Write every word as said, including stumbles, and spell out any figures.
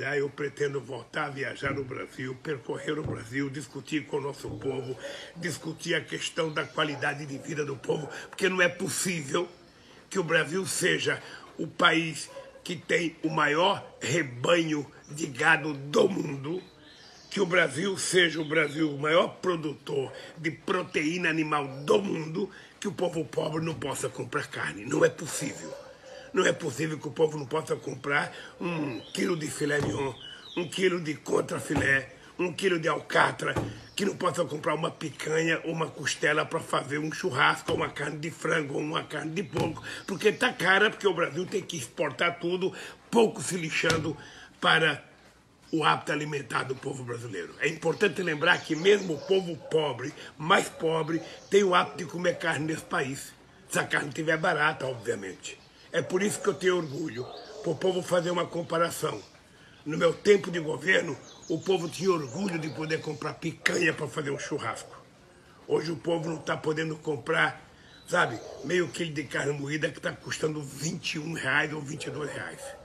Já eu pretendo voltar a viajar no Brasil, percorrer o Brasil, discutir com o nosso povo, discutir a questão da qualidade de vida do povo, porque não é possível que o Brasil seja o país que tem o maior rebanho de gado do mundo, que o Brasil seja o Brasil o maior produtor de proteína animal do mundo, que o povo pobre não possa comprar carne. Não é possível. Não é possível que o povo não possa comprar um quilo de filé mignon, um quilo de contrafilé, um quilo de alcatra, que não possa comprar uma picanha ou uma costela para fazer um churrasco, ou uma carne de frango, ou uma carne de porco, porque está cara, porque o Brasil tem que exportar tudo, pouco se lixando para o hábito alimentar do povo brasileiro. É importante lembrar que mesmo o povo pobre, mais pobre, tem o hábito de comer carne nesse país, se a carne estiver barata, obviamente. É por isso que eu tenho orgulho, para o povo fazer uma comparação. No meu tempo de governo, o povo tinha orgulho de poder comprar picanha para fazer um churrasco. Hoje o povo não está podendo comprar, sabe, meio quilo de carne moída que está custando vinte e um reais ou vinte e dois reais.